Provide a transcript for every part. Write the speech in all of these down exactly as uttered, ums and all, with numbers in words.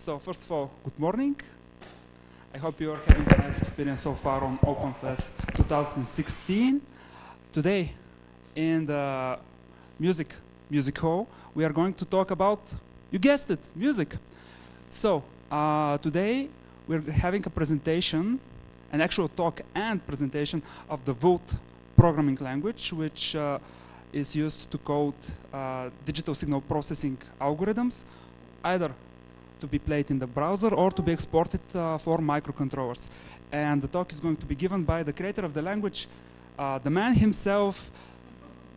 So first of all, good morning. I hope you are having a nice experience so far on OpenFest twenty sixteen. Today, in the music music hall, we are going to talk about, you guessed it, music. So uh, today we're having a presentation, an actual talk and presentation of the Vult programming language, which uh, is used to code uh, digital signal processing algorithms, either to be played in the browser or to be exported uh, for microcontrollers. And the talk is going to be given by the creator of the language, uh, the man himself.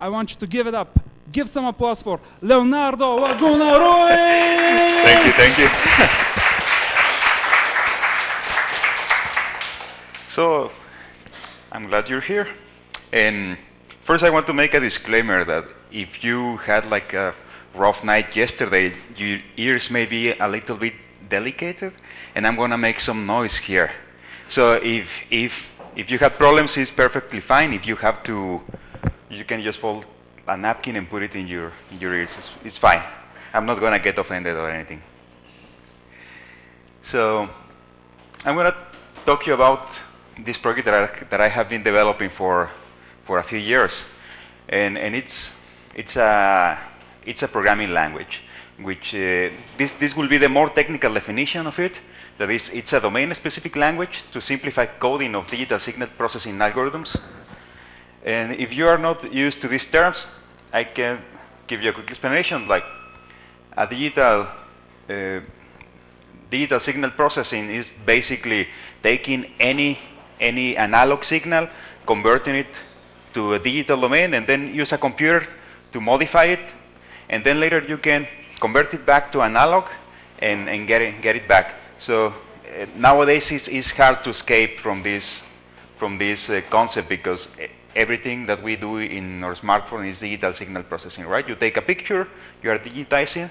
I want you to give it up. Give some applause for Leonardo Laguna Ruiz! Thank you, thank you. So, I'm glad you're here. And first I want to make a disclaimer that if you had like a rough night yesterday, your ears may be a little bit delicate, and I'm gonna make some noise here. So if if if you have problems, it's perfectly fine. If you have to, you can just fold a napkin and put it in your in your ears. It's, it's fine. I'm not gonna get offended or anything. So I'm gonna talk to you about this project that I, that I have been developing for for a few years, and and it's it's a It's a programming language, which uh, this, this will be the more technical definition of it. That is, it's a domain-specific language to simplify coding of digital signal processing algorithms. And if you are not used to these terms, I can give you a quick explanation. Like a digital, uh, digital signal processing is basically taking any, any analog signal, converting it to a digital domain, and then use a computer to modify it. And then later you can convert it back to analog and, and get, it, get it back. So uh, nowadays it's, it's hard to escape from this, from this uh, concept, because everything that we do in our smartphone is digital signal processing, right? You take a picture, you are digitizing,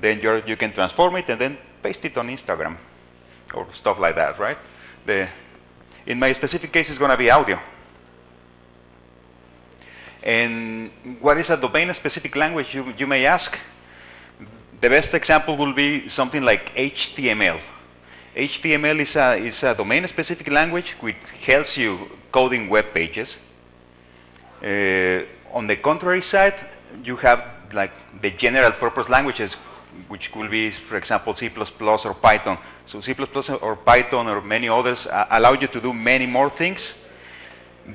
then you're, you can transform it and then paste it on Instagram or stuff like that, right? The, in my specific case, it's going to be audio. And what is a domain-specific language, you, you may ask? The best example will be something like H T M L. H T M L is a, is a domain-specific language which helps you coding web pages. Uh, on the contrary side, you have like the general-purpose languages, which could be, for example, C plus plus or Python. So C plus plus or Python or many others uh, allow you to do many more things.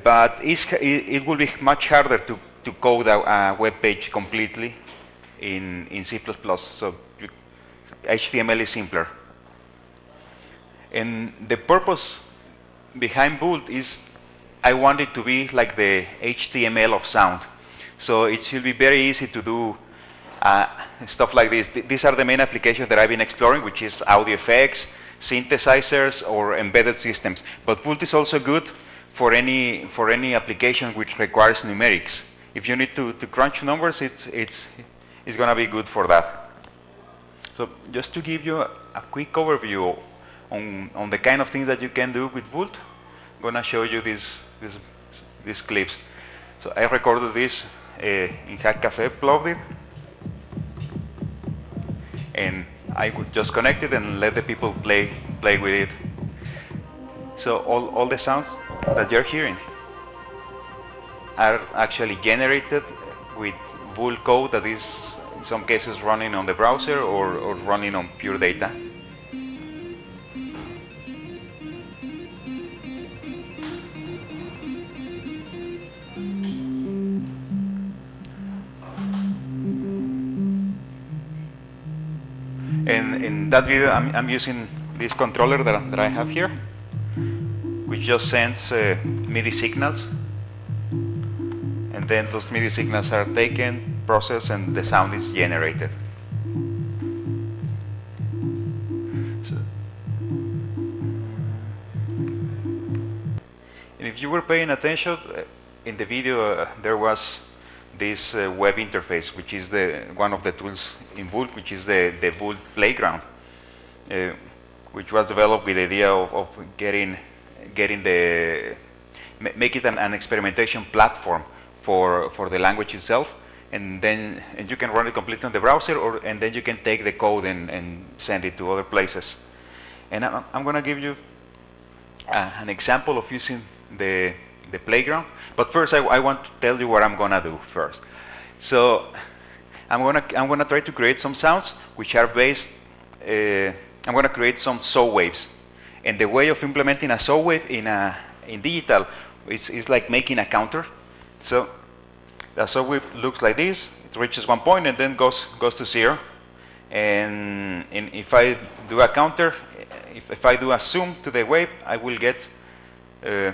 But it's, it will be much harder to, to code a, a web page completely in, in C plus plus. So you, H T M L is simpler. And the purpose behind Vult is I want it to be like the H T M L of sound. So it should be very easy to do uh, stuff like this. Th these are the main applications that I've been exploring, which is audio effects, synthesizers, or embedded systems. But Vult is also good for any for any application which requires numerics. If you need to, to crunch numbers, it's it's it's gonna be good for that. So just to give you a, a quick overview on on the kind of things that you can do with Vult, I'm gonna show you these these these clips. So I recorded this uh, in Hack Cafe, plugged it, and I would just connect it and let the people play play with it. So all, all the sounds that you're hearing are actually generated with Vult code that is in some cases running on the browser or, or running on Pure Data. And in that video, I'm, I'm using this controller that, that I have here, which just sends uh, MIDI signals, and then those MIDI signals are taken, processed, and the sound is generated. So, and if you were paying attention, uh, in the video uh, there was this uh, web interface, which is the one of the tools in Vult, which is the, the Vult Playground, uh, which was developed with the idea of, of getting getting the, make it an, an experimentation platform for, for the language itself. and then and you can run it completely on the browser, or and then you can take the code and, and send it to other places. And I, I'm going to give you uh, an example of using the, the playground. But first, I, I want to tell you what I'm going to do first. So I'm going to I'm going to try to create some sounds which are based. Uh, I'm going to create some saw waves, and the way of implementing a saw wave in a in digital is is like making a counter. So the saw wave looks like this. It reaches one point and then goes goes to zero. And, and if I do a counter, if if I do a zoom to the wave, I will get. Uh,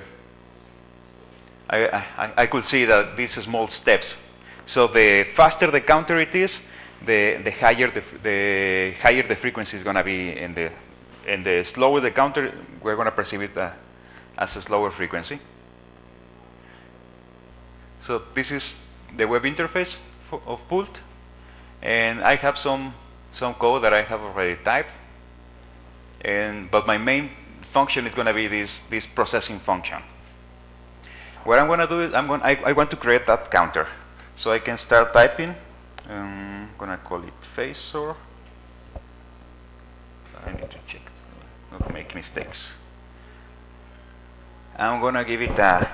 I, I I could see that these are small steps. So the faster the counter it is, the the higher the the higher the frequency is going to be, and the and the slower the counter, we're going to perceive it uh, as a slower frequency. So this is the web interface for, of Vult, and I have some some code that I have already typed, and but my main function is going to be this this processing function. What I'm going to do is I'm going I, I want to create that counter. So I can start typing. Um, I'm gonna call it phasor. I need to check, not make mistakes. I'm gonna give it a,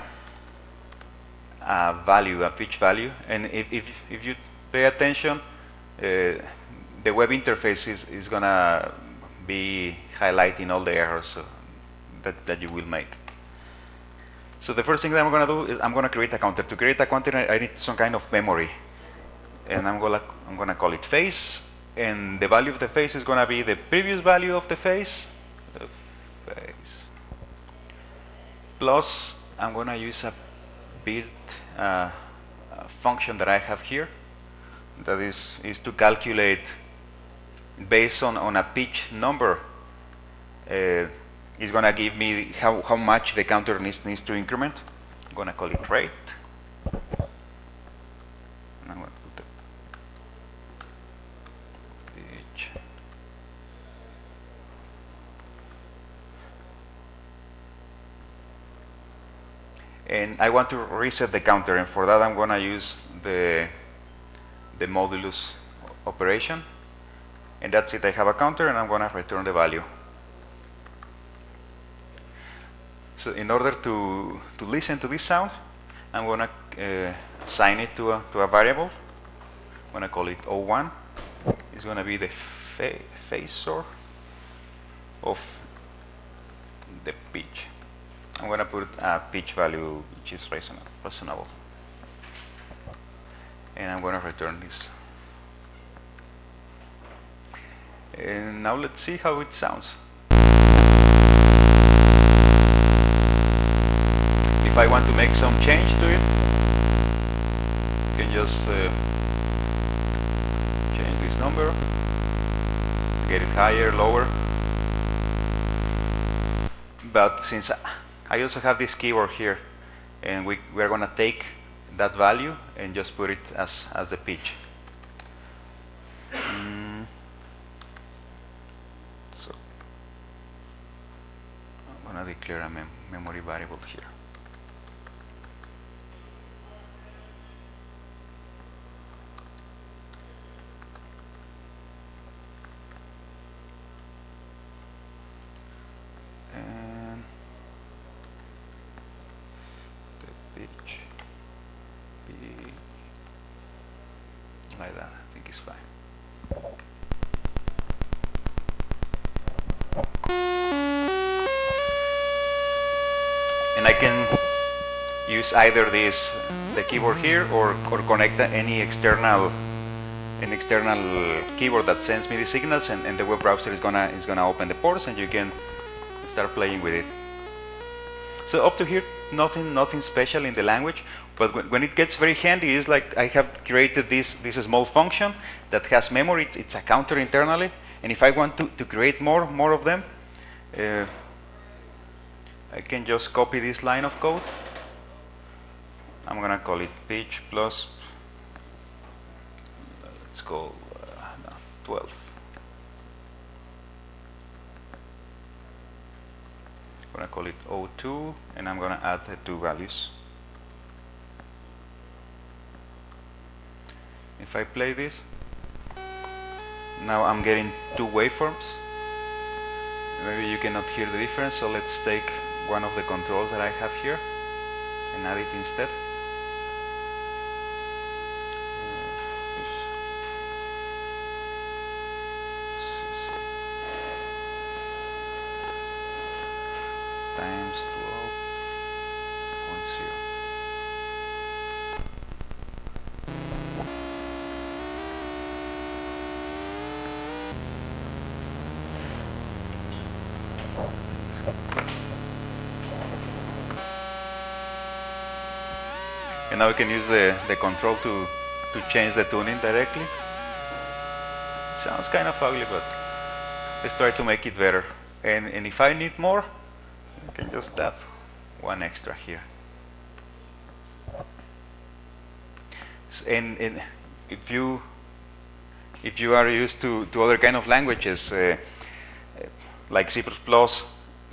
a value, a pitch value. And if if, if you pay attention, uh, the web interface is, is gonna be highlighting all the errors that that you will make. So the first thing that I'm going to do is I'm going to create a counter. To create a counter, I need some kind of memory. And I'm going to, I'm going to call it phase. And the value of the phase is going to be the previous value of the phase, the phase. Plus, I'm going to use a built uh, function that I have here. That is, is to calculate, based on, on a pitch number, uh, it's going to give me how, how much the counter needs, needs to increment. I'm going to call it rate. And I'm going to put the pitch. And I want to reset the counter. And for that, I'm going to use the, the modulus operation. And that's it. I have a counter, and I'm going to return the value. So in order to, to listen to this sound, I'm going to uh, assign it to a, to a variable. I'm going to call it O one. It's going to be the fa phasor of the pitch. I'm going to put a pitch value which is reasonable. reasonable. And I'm going to return this. And now let's see how it sounds. If I want to make some change to it, you can just uh, change this number, get it higher, lower. But since I also have this keyboard here, and we we're gonna take that value and just put it as as the pitch. Mm. So I'm gonna declare a mem memory variable here. Either this, the keyboard here, or, or connect any external, an external keyboard that sends MIDI signals, and, and the web browser is gonna is gonna open the ports, and you can start playing with it. So up to here, nothing nothing special in the language, but when, when it gets very handy, is like I have created this this small function that has memory. It, it's a counter internally, and if I want to to create more more of them, uh, I can just copy this line of code. I'm going to call it pitch plus, let's call uh, no, twelve. I'm going to call it O two, and I'm going to add the two values. If I play this, now I'm getting two waveforms. Maybe you cannot hear the difference, so let's take one of the controls that I have here and add it instead. And now we can use the, the control to, to change the tuning directly. It sounds kind of ugly, but let's try to make it better. And, and if I need more, I can just add one extra here. So, and, and if you if you are used to, to other kind of languages, uh, like C plus plus,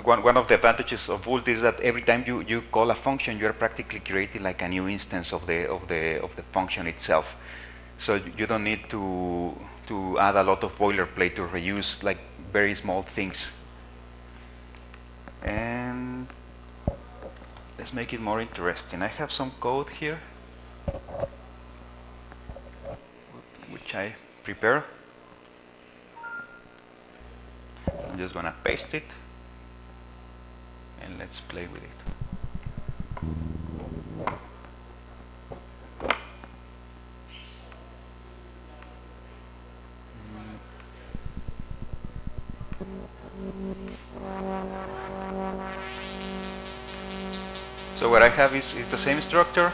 One, one of the advantages of Vult is that every time you, you call a function, you are practically creating like a new instance of the of the of the function itself. So you don't need to to add a lot of boilerplate to reuse like very small things. And let's make it more interesting. I have some code here, which I prepared. I'm just gonna paste it. And let's play with it. So what I have is, is the same structure,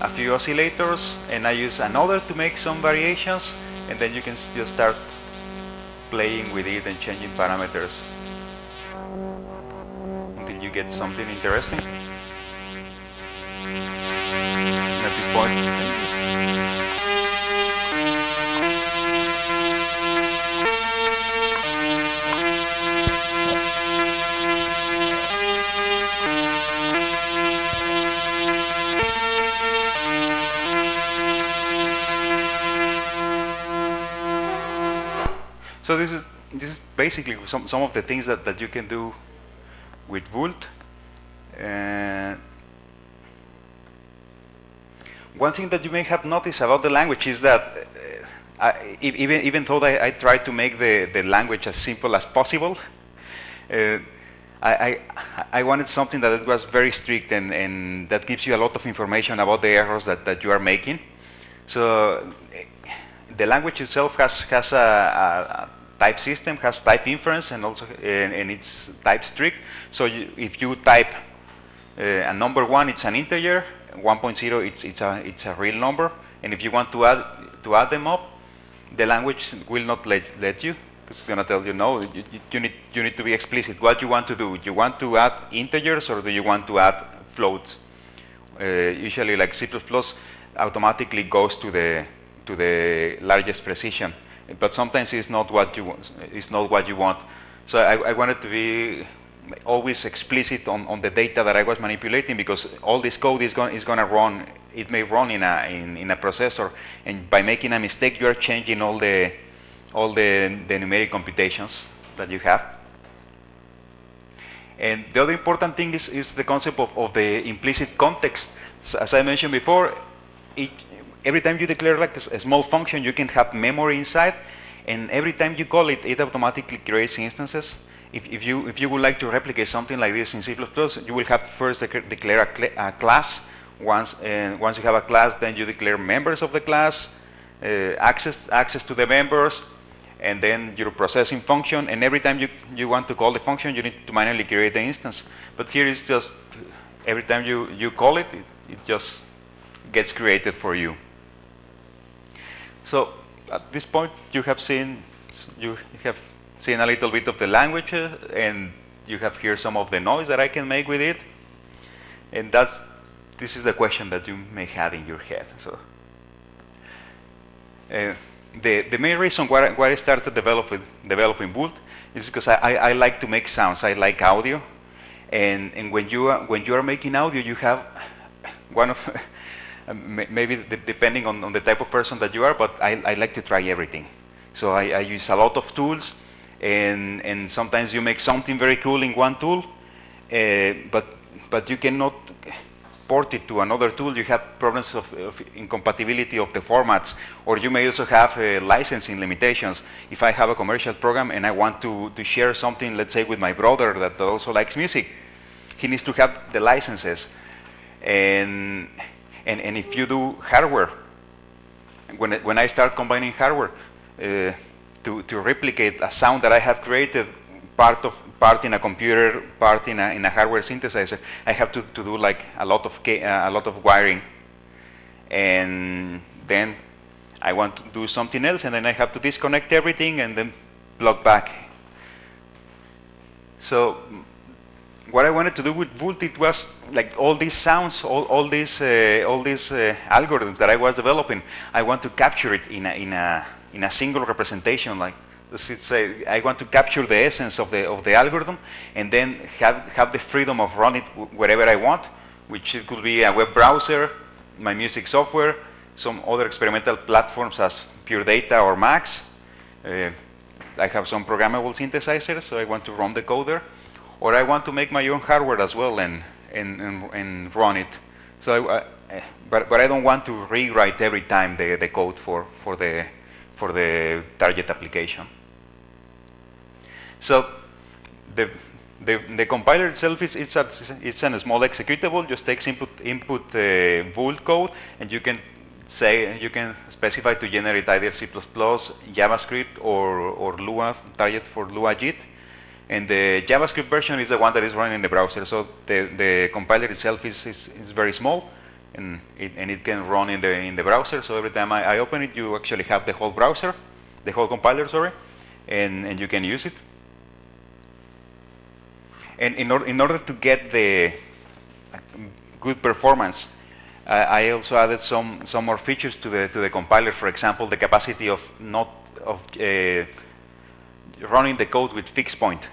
a few oscillators, and I use another to make some variations, and then you can just start playing with it and changing parameters. Get something interesting. And at this point, so this is this is basically some some of the things that that you can do with Vult. Uh, one thing that you may have noticed about the language is that uh, I, even, even though I, I try to make the, the language as simple as possible, uh, I, I, I wanted something that it was very strict and, and that gives you a lot of information about the errors that, that you are making. So uh, the language itself has, has a, a type system, has type inference, and also and, and it's type strict. So you, if you type uh, a number one, it's an integer. one point zero, it's it's a it's a real number. And if you want to add to add them up, the language will not let let you, because it's going to tell you no. You, you need you need to be explicit. What you want to do? Do you want to add integers, or do you want to add floats? Uh, usually, like C plus plus, automatically goes to the to the largest precision. But sometimes it's not what you want. It's not what you want. So I, I wanted to be always explicit on, on the data that I was manipulating, because all this code is going is going to run. It may run in a in, in a processor, and by making a mistake, you are changing all the all the the numeric computations that you have. And the other important thing is is the concept of, of the implicit context. So as I mentioned before, it. Every time you declare like a small function, you can have memory inside, and every time you call it, it automatically creates instances. If, if you if you would like to replicate something like this in C plus plus, you will have to first dec declare a, cl a class. Once uh, once you have a class, then you declare members of the class, uh, access access to the members, and then your processing function. And every time you you want to call the function, you need to manually create the instance. But here it's just every time you you call it, it, it just gets created for you. So at this point, you have seen you have seen a little bit of the language, uh, and you have heard some of the noise that I can make with it. And that's this is the question that you may have in your head. So uh, the the main reason why I, why I started developing developing Vult is because I, I I like to make sounds. I like audio, and and when you are, when you are making audio, you have one of um, maybe depending on, on the type of person that you are, but I, I like to try everything. So I, I use a lot of tools, and, and sometimes you make something very cool in one tool, uh, but, but you cannot port it to another tool. You have problems of, of incompatibility of the formats, or you may also have uh, licensing limitations. If I have a commercial program and I want to, to share something, let's say with my brother that also likes music, he needs to have the licenses. And, and, and if you do hardware, when, it, when I start combining hardware, uh, to, to replicate a sound that I have created, part of part in a computer, part in a, in a hardware synthesizer, I have to, to do like a lot of uh, a lot of wiring, and then I want to do something else, and then I have to disconnect everything and then plug back. So what I wanted to do with Vult, it was like all these sounds, all all these uh, all these uh, algorithms that I was developing, I want to capture it in a in a in a single representation, like. It's a, I want to capture the essence of the of the algorithm, and then have have the freedom of run it wherever I want, which it could be a web browser, my music software, some other experimental platforms as Pure Data or Max. Uh, I have some programmable synthesizers, so I want to run the code there, or I want to make my own hardware as well and and and, and run it. So, I, I, but but I don't want to rewrite every time the the code for for the for the target application. So the, the, the compiler itself is it's a, it's a small executable. Just takes input input uh, Vult code, and you can say you can specify to generate either C plus plus, JavaScript, or or Lua target for LuaJIT. And the JavaScript version is the one that is running in the browser. So the, the compiler itself is, is is very small, and it and it can run in the in the browser. So every time I, I open it, you actually have the whole browser, the whole compiler, sorry, and and you can use it. And in, or, in order to get the good performance, uh, I also added some some more features to the to the compiler. For example, the capacity of not of uh, running the code with fixed point.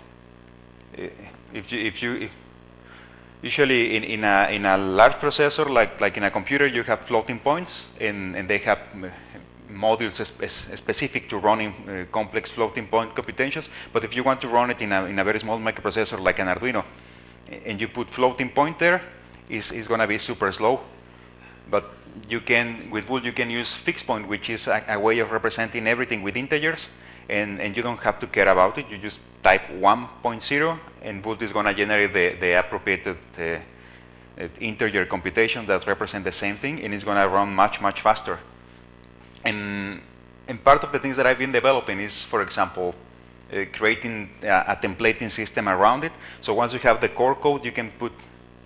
If you if you if usually in in a in a large processor like like in a computer, you have floating points, and and they have modules specific to running uh, complex floating point computations. But if you want to run it in a, in a very small microprocessor like an Arduino, and you put floating point there, it's, it's going to be super slow. But you can, with Vult, you can use fixed point, which is a, a way of representing everything with integers, and, and you don't have to care about it. You just type one point zero, and Vult is going to generate the, the appropriate uh, integer computation that represent the same thing, and it's going to run much, much faster. And, and part of the things that I've been developing is, for example, uh, creating uh, a templating system around it. So once you have the core code, you can put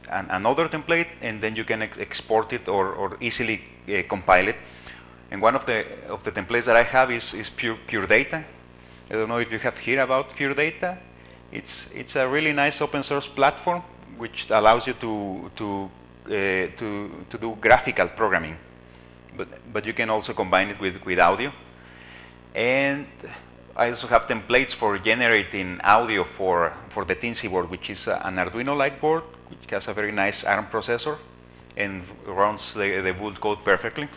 an, another template, and then you can ex export it or, or easily uh, compile it. And one of the of the templates that I have is, is pure pure data. I don't know if you have heard about Pure Data. It's it's a really nice open source platform which allows you to to uh, to to do graphical programming. But, but you can also combine it with, with audio. And I also have templates for generating audio for, for the Teensy board, which is an Arduino-like board, which has a very nice ARM processor and runs the, the Vult code perfectly.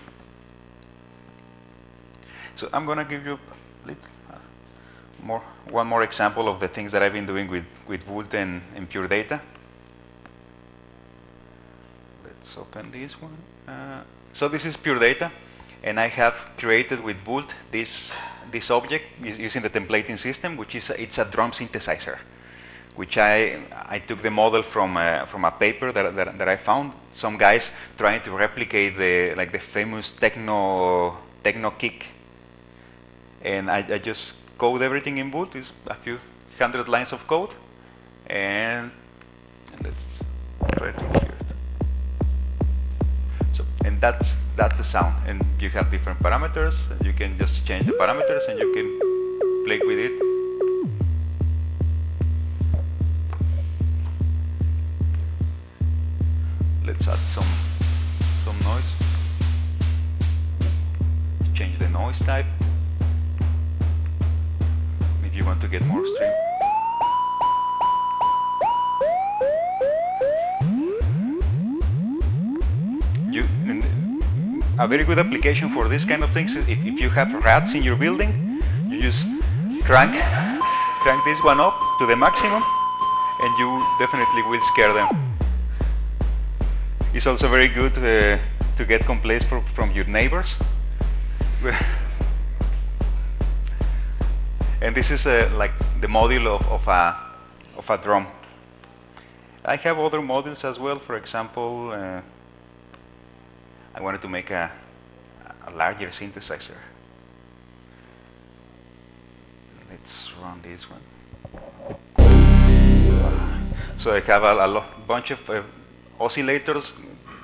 So I'm going to give you more, one more example of the things that I've been doing with, with Vult and, and Pure Data. Let's open this one. Uh, So this is Pure Data, and I have created with Vult this this object using the templating system, which is a, it's a drum synthesizer, which I I took the model from a, from a paper that, that that I found. Some guys trying to replicate the like the famous techno techno kick, and I, I just code everything in Vult. It's a few hundred lines of code, and let's try to hear. And that's that's the sound, and you have different parameters. You can just change the parameters, and you can play with it. Let's add some some noise. Change the noise type if you want to get more stream. a very good application for this kind of things. If, if you have rats in your building, you just crank, crank this one up to the maximum, and you definitely will scare them. It's also very good uh, to get complaints for, from your neighbors. And this is uh, like the module of, of, a, of a drum. I have other modules as well. For example, uh, I wanted to make a, a larger synthesizer. Let's run this one. So I have a, a bunch of uh, oscillators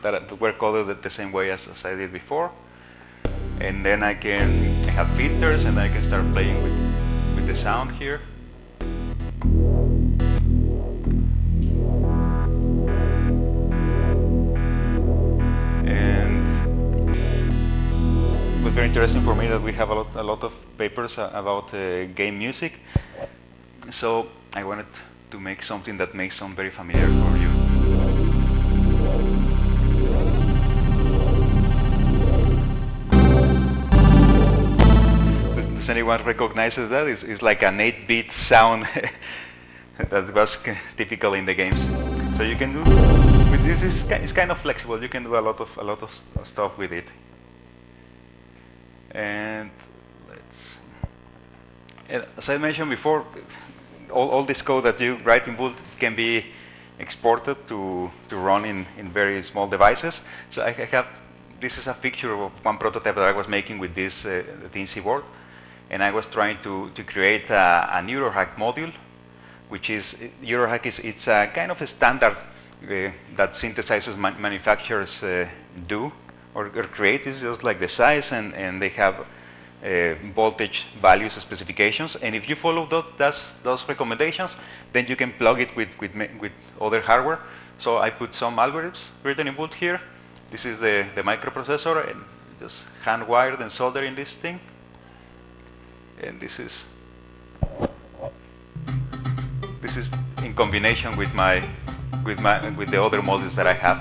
that were coded the same way as, as I did before. And then I can have filters, and I can start playing with, with the sound here. Very interesting for me that we have a lot, a lot of papers uh, about uh, game music. So I wanted to make something that may sound very familiar for you. Does, does anyone recognizes that? It's, it's like an eight-bit sound that was typical in the games. So you can do this. Is it's kind of flexible. You can do a lot of a lot of st stuff with it. And let's, as I mentioned before, all, all this code that you write in Vult can be exported to, to run in, in very small devices. So I have, this is a picture of one prototype that I was making with this uh, Teensy board. And I was trying to, to create a, a Eurohack module, which is, Eurohack is it's a kind of a standard uh, that synthesizers man manufacturers uh, do. Or create is just like the size, and, and they have uh, voltage values specifications. And if you follow those, those, those recommendations, then you can plug it with, with, with other hardware. So I put some algorithms written in Vult here. This is the, the microprocessor, and just hand wired and soldering this thing. And this is this is in combination with my with my with the other modules that I have.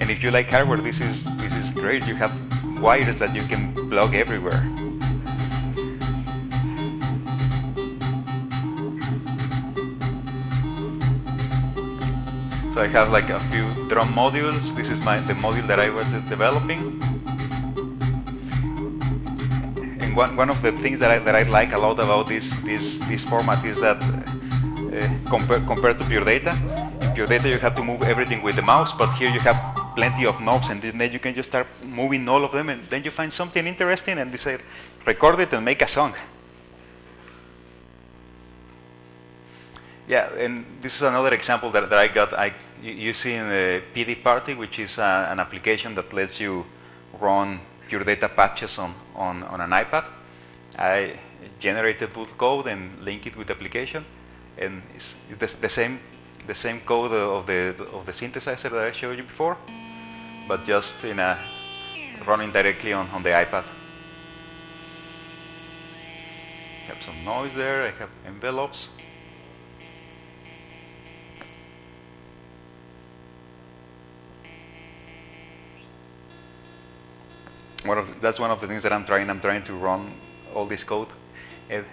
And if you like hardware, this is this is great. You have wires that you can plug everywhere. So I have like a few drum modules. This is my the module that I was developing. And one one of the things that I that I like a lot about this this this format is that uh, compared compared to Pure Data, in Pure Data you have to move everything with the mouse, but here you have plenty of knobs, and then you can just start moving all of them, and then you find something interesting and decide, record it and make a song. Yeah, and this is another example that, that I got. I using the P D Party, which is uh, an application that lets you run Pure Data patches on, on, on an iPad. I generated Vult code and link it with the application, and it's, it's the same. The same code of the of the synthesizer that I showed you before, but just in a running directly on, on the iPad. I have some noise there. I have envelopes. One of the, that's one of the things that I'm trying. I'm trying to run all this code in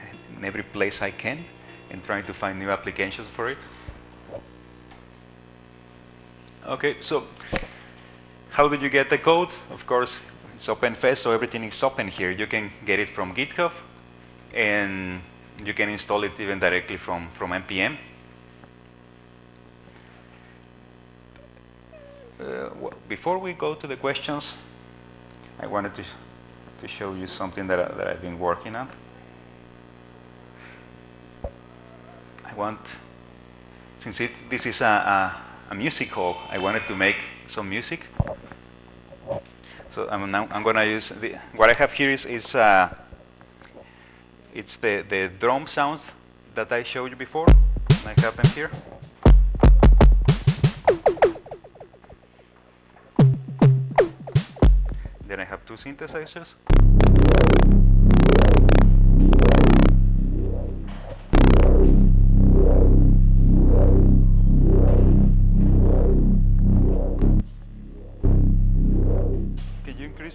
every place I can, and trying to find new applications for it. Okay, so how did you get the code? Of course, it's OpenFest, so everything is open here. You can get it from GitHub, and you can install it even directly from, from N P M. Uh, before we go to the questions, I wanted to, to show you something that, I, that I've been working on. I want, since it, this is a, a a music hall. I wanted to make some music. So I'm, I'm going to use, the, what I have here is, is uh, it's the, the drum sounds that I showed you before. I have them here. Then I have two synthesizers.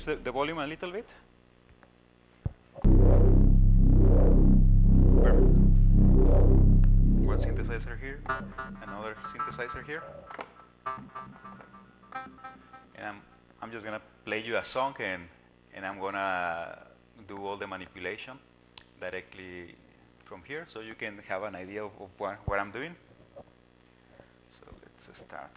increase the, the volume a little bit? Perfect. One synthesizer here, another synthesizer here. And I'm, I'm just going to play you a song, and, and I'm going to do all the manipulation directly from here, so you can have an idea of, of what, what I'm doing. So let's start.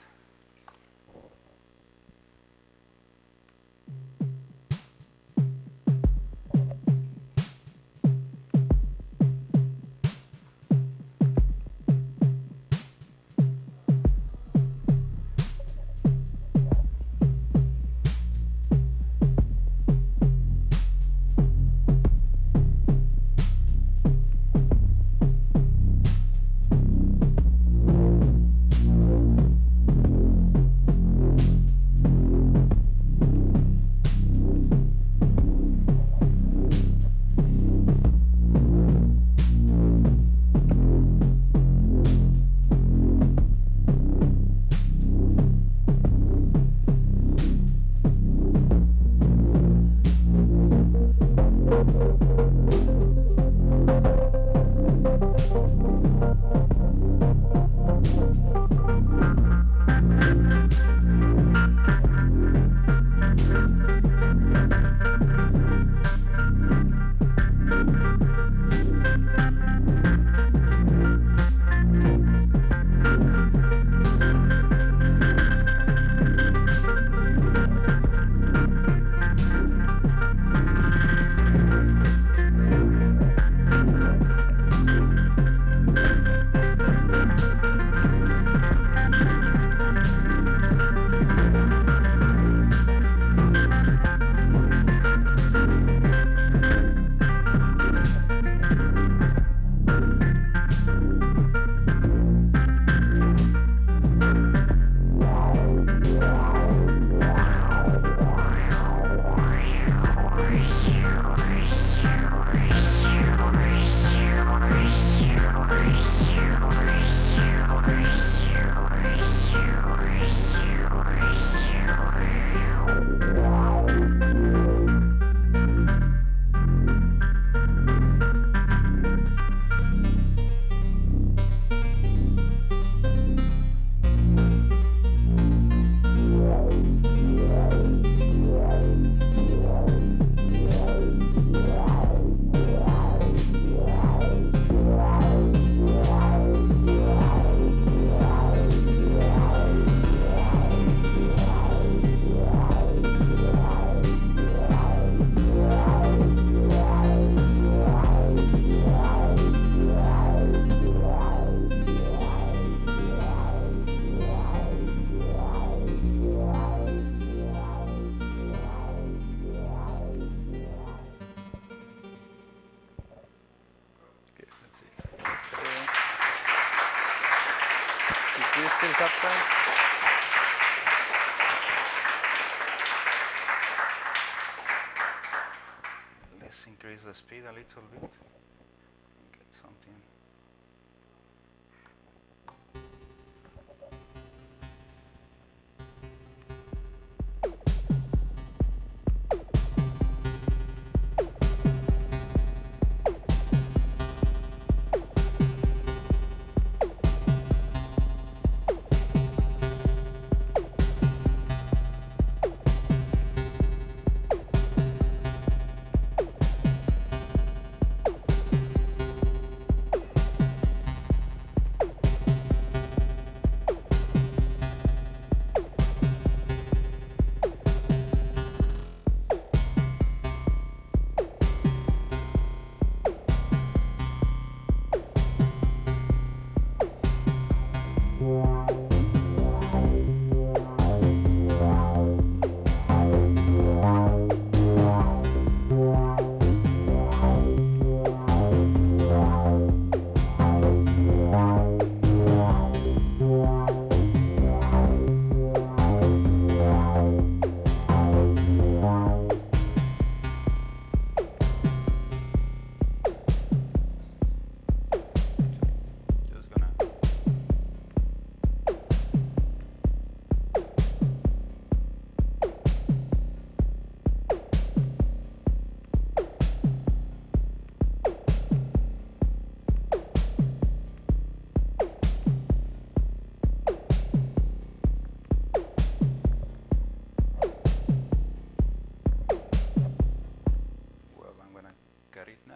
The speed a little bit. Get something.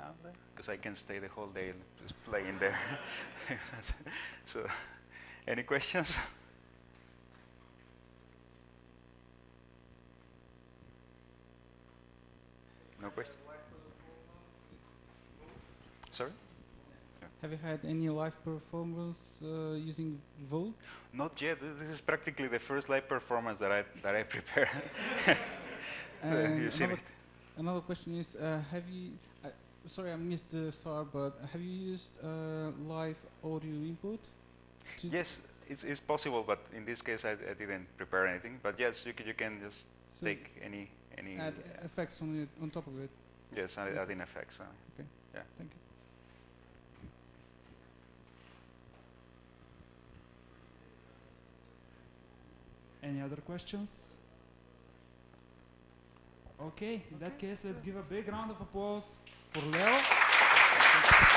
lab there, because I can stay the whole day just playing there. So, any questions? No questions? Sorry? Have you had any live performance uh, using Vult? Not yet. This is practically the first live performance that I that I prepared. another, another question is: uh, Have you? Uh, sorry, I missed the start, but have you used uh, live audio input? Yes, it's it's possible, but in this case, I, I didn't prepare anything. But yes, you can you can just so take any any add effects on it on top of it. Yes, add, add in effects. Uh, okay. Yeah. Thank you. Any other questions? Okay, in that case, let's give a big round of applause for Leo.